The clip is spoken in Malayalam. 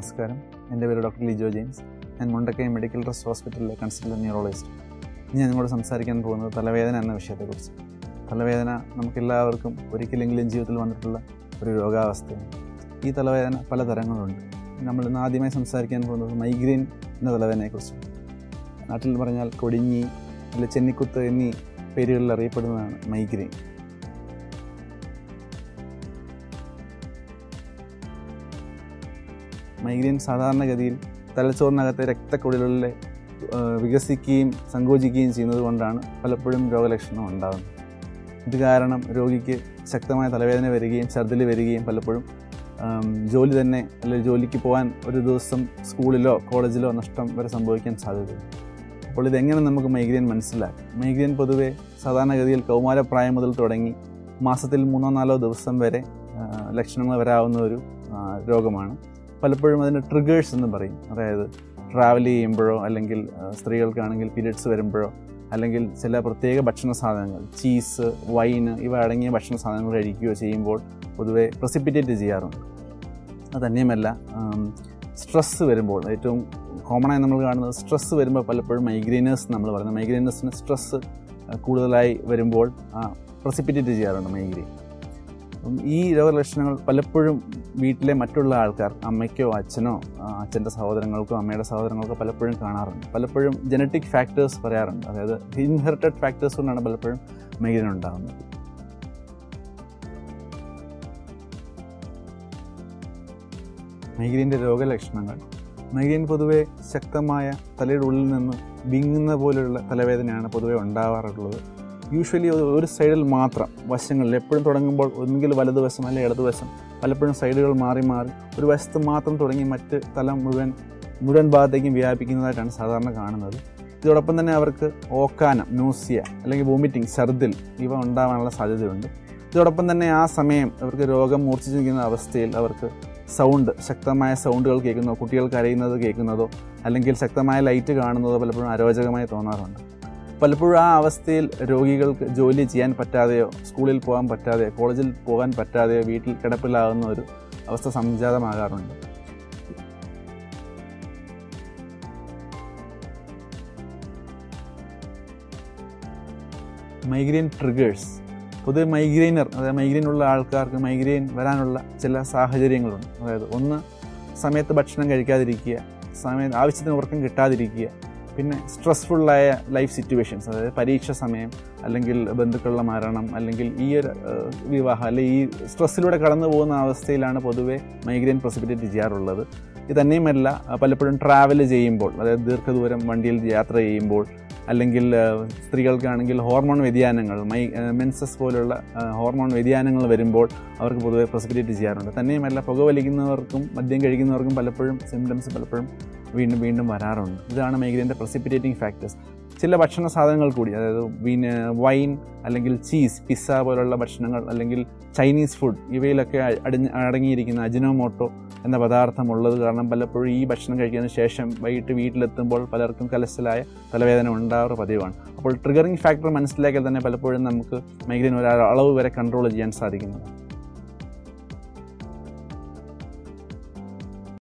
നമസ്കാരം. എൻ്റെ പേര് ഡോക്ടർ ലിജോ ജെയിംസ്. ഞാൻ മുണ്ടക്കൈ മെഡിക്കൽ ട്രസ്റ്റ് ഹോസ്പിറ്റലിലെ കൺസൾട്ടൻ്റ് ന്യൂറോളജിസ്റ്റ്. ഇനി ഞങ്ങളോട് സംസാരിക്കാൻ പോകുന്നത് തലവേദന എന്ന വിഷയത്തെക്കുറിച്ച്. തലവേദന നമുക്കെല്ലാവർക്കും ഒരിക്കലെങ്കിലും ജീവിതത്തിൽ വന്നിട്ടുള്ള ഒരു രോഗാവസ്ഥയാണ്. ഈ തലവേദന പല തരങ്ങളുണ്ട്. നമ്മൾ ഇന്ന് ആദ്യമായി സംസാരിക്കാൻ പോകുന്നത് മൈഗ്രെയിൻ എന്ന തലവേദനയെക്കുറിച്ചാണ്. നാട്ടിൽ പറഞ്ഞാൽ കൊടിഞ്ഞി അല്ലെങ്കിൽ ചെന്നിക്കുത്ത് എന്നീ പേരുകളിൽ അറിയപ്പെടുന്നതാണ് മൈഗ്രെയിൻ. മൈഗ്രെയിൻ സാധാരണഗതിയിൽ തലച്ചോറിനകത്തെ രക്തക്കുഴലുകളിൽ വികസിക്കുകയും സങ്കോചിക്കുകയും ചെയ്യുന്നത് കൊണ്ടാണ് പലപ്പോഴും രോഗലക്ഷണം ഉണ്ടാകുന്നത്. ഇത് കാരണം രോഗിക്ക് ശക്തമായ തലവേദന വരികയും ഛർദ്ദിൽ വരികയും പലപ്പോഴും ജോലി തന്നെ അല്ലെങ്കിൽ ജോലിക്ക് പോകാൻ ഒരു ദിവസം സ്കൂളിലോ കോളേജിലോ നഷ്ടം വരെ സംഭവിക്കാൻ സാധ്യതയുണ്ട്. അപ്പോൾ ഇതെങ്ങനെ നമുക്ക് മൈഗ്രെയിൻ മനസ്സിലാക്കാം? മൈഗ്രെയിൻ പൊതുവെ സാധാരണഗതിയിൽ കൗമാരപ്രായം മുതൽ തുടങ്ങി മാസത്തിൽ 3-4 ദിവസം വരെ ലക്ഷണങ്ങൾ വരാവുന്ന ഒരു രോഗമാണ്. പലപ്പോഴും അതിന് ട്രിഗേഴ്സ് എന്ന് പറയും. അതായത് ട്രാവൽ ചെയ്യുമ്പോഴോ അല്ലെങ്കിൽ സ്ത്രീകൾക്കാണെങ്കിൽ പീരിയഡ്സ് വരുമ്പോഴോ അല്ലെങ്കിൽ ചില പ്രത്യേക ഭക്ഷണ സാധനങ്ങൾ, ചീസ്, വൈന് ഇവ അടങ്ങിയ ഭക്ഷണ സാധനങ്ങൾ കഴിക്കുകയോ ചെയ്യുമ്പോൾ പൊതുവെ പ്രസിപ്പിറ്റേറ്റ് ചെയ്യാറുണ്ട്. അതുതന്നെയുമല്ല, സ്ട്രെസ്സ് വരുമ്പോൾ ഏറ്റവും കോമണായി നമ്മൾ കാണുന്നത് സ്ട്രെസ്സ് വരുമ്പോൾ പലപ്പോഴും മൈഗ്രെയിനേഴ്സ് നമ്മൾ പറയുന്നത് മൈഗ്രെയിനേഴ്സിന് സ്ട്രെസ്സ് കൂടുതലായി വരുമ്പോൾ പ്രസിപ്പിറ്റേറ്റ് ചെയ്യാറുണ്ട് മൈഗ്രെയിൻ. ഈ രോഗലക്ഷണങ്ങൾ പലപ്പോഴും വീട്ടിലെ മറ്റുള്ള ആൾക്കാർ, അമ്മയ്ക്കോ അച്ഛനോ അച്ഛൻ്റെ സഹോദരങ്ങൾക്കോ അമ്മയുടെ സഹോദരങ്ങൾക്കോ പലപ്പോഴും കാണാറുണ്ട്. പലപ്പോഴും ജനറ്റിക് ഫാക്ടേഴ്സ് പറയാറുണ്ട്. അതായത് ഇൻഹെറിറ്റഡ് ഫാക്ടേഴ്സ് കൊണ്ടാണ് പലപ്പോഴും മൈഗ്രെയിൻ ഉണ്ടാകുന്നത്. മൈഗ്രെയിൻ്റെ രോഗലക്ഷണങ്ങൾ: മൈഗ്രെയിൻ പൊതുവെ ശക്തമായ തലയുടെ ഉള്ളിൽ നിന്ന് വിങ്ങുന്ന പോലെയുള്ള തലവേദനയാണ് പൊതുവെ ഉണ്ടാവാറുള്ളത്. യൂഷ്വലി ഒരു സൈഡിൽ മാത്രം, വശങ്ങളിൽ എപ്പോഴും തുടങ്ങുമ്പോൾ ഒന്നുകിൽ വലതുവശം അല്ലെങ്കിൽ ഇടതുവശം, പലപ്പോഴും സൈഡുകൾ മാറി മാറി ഒരു വശത്ത് മാത്രം തുടങ്ങി മറ്റ് തലം മുഴുവൻ ഭാഗത്തേക്കും വ്യാപിക്കുന്നതായിട്ടാണ് സാധാരണ കാണുന്നത്. ഇതോടൊപ്പം തന്നെ അവർക്ക് ഓക്കാനം, ന്യൂസിയ അല്ലെങ്കിൽ വോമിറ്റിംഗ്, ഛർദിൽ ഇവ ഉണ്ടാകാനുള്ള സാധ്യതയുണ്ട്. ഇതോടൊപ്പം തന്നെ ആ സമയം അവർക്ക് രോഗം മൂർച്ഛിച്ച് നിൽക്കുന്ന അവസ്ഥയിൽ അവർക്ക് സൗണ്ട്, ശക്തമായ സൗണ്ടുകൾ കേൾക്കുന്നതോ കുട്ടികൾ കരയുന്നത് കേൾക്കുന്നതോ അല്ലെങ്കിൽ ശക്തമായ ലൈറ്റ് കാണുന്നതോ പലപ്പോഴും അരോചകമായി തോന്നാറുണ്ട്. പലപ്പോഴും ആ അവസ്ഥയിൽ രോഗികൾക്ക് ജോലി ചെയ്യാൻ പറ്റാതെയോ സ്കൂളിൽ പോകാൻ പറ്റാതെയോ കോളേജിൽ പോകാൻ പറ്റാതെയോ വീട്ടിൽ കിടപ്പിലാകുന്ന ഒരു അവസ്ഥ സംജാതമാകാറുണ്ട്. മൈഗ്രെയിൻ ട്രിഗേഴ്സ്: പൊതുവെ മൈഗ്രെയിനർ, അതായത് മൈഗ്രെയിനുള്ള ആൾക്കാർക്ക് മൈഗ്രെയിൻ വരാനുള്ള ചില സാഹചര്യങ്ങളുണ്ട്. അതായത് ഒന്ന്, സമയത്ത് ഭക്ഷണം കഴിക്കാതിരിക്കുക, സമയത്ത് ആവശ്യത്തിന് ഉറക്കം കിട്ടാതിരിക്കുക, പിന്നെ സ്ട്രെസ്ഫുള്ളായ ലൈഫ് സിറ്റുവേഷൻസ്, അതായത് പരീക്ഷ സമയം അല്ലെങ്കിൽ ബന്ധുക്കളുടെ മരണം അല്ലെങ്കിൽ ഈ ഒരു വിവാഹം അല്ലെങ്കിൽ ഈ സ്ട്രെസ്സിലൂടെ കടന്നു പോകുന്ന അവസ്ഥയിലാണ് പൊതുവെ മൈഗ്രെയിൻ പ്രസിപ്പിറ്റേറ്റ് ചെയ്യാറുള്ളത്. ഇത് തന്നെയുമല്ല, പലപ്പോഴും ട്രാവൽ ചെയ്യുമ്പോൾ, അതായത് ദീർഘദൂരം വണ്ടിയിൽ യാത്ര ചെയ്യുമ്പോൾ അല്ലെങ്കിൽ സ്ത്രീകൾക്കാണെങ്കിൽ ഹോർമോൺ വ്യതിയാനങ്ങൾ, മെൻസസ് പോലുള്ള ഹോർമോൺ വ്യതിയാനങ്ങൾ വരുമ്പോൾ അവർക്ക് പൊതുവെ പ്രസിപ്പിറ്റേറ്റ് ചെയ്യാറുണ്ട്. തന്നെയുമല്ല, പുകവലിക്കുന്നവർക്കും മദ്യം കഴിക്കുന്നവർക്കും പലപ്പോഴും സിംറ്റംസ് പലപ്പോഴും വീണ്ടും വീണ്ടും വരാറുണ്ട്. ഇതാണ് മൈഗ്രെയിൻ്റെ പ്രസിപ്പിറ്റേറ്റിംഗ് ഫാക്ടേഴ്സ്. ചില ഭക്ഷണ സാധനങ്ങൾ കൂടി, അതായത് വൈൻ അല്ലെങ്കിൽ ചീസ്, പിസ്സ പോലുള്ള ഭക്ഷണങ്ങൾ അല്ലെങ്കിൽ ചൈനീസ് ഫുഡ് ഇവയിലൊക്കെ അടങ്ങിയിരിക്കുന്ന അജിനോമോട്ടോ എന്ന പദാർത്ഥമുള്ളത് കാരണം പലപ്പോഴും ഈ ഭക്ഷണം കഴിക്കുന്നതിന് ശേഷം വൈകിട്ട് വീട്ടിലെത്തുമ്പോൾ പലർക്കും കലശലായ തലവേദന ഉണ്ടാകാറ് പതിവാണ്. അപ്പോൾ ട്രിഗറിംഗ് ഫാക്ടർ മനസ്സിലാക്കിയാൽ തന്നെ പലപ്പോഴും നമുക്ക് മൈഗ്രെയിൻ ഒരു അളവ് വരെ കൺട്രോൾ ചെയ്യാൻ സാധിക്കുന്നതാണ്.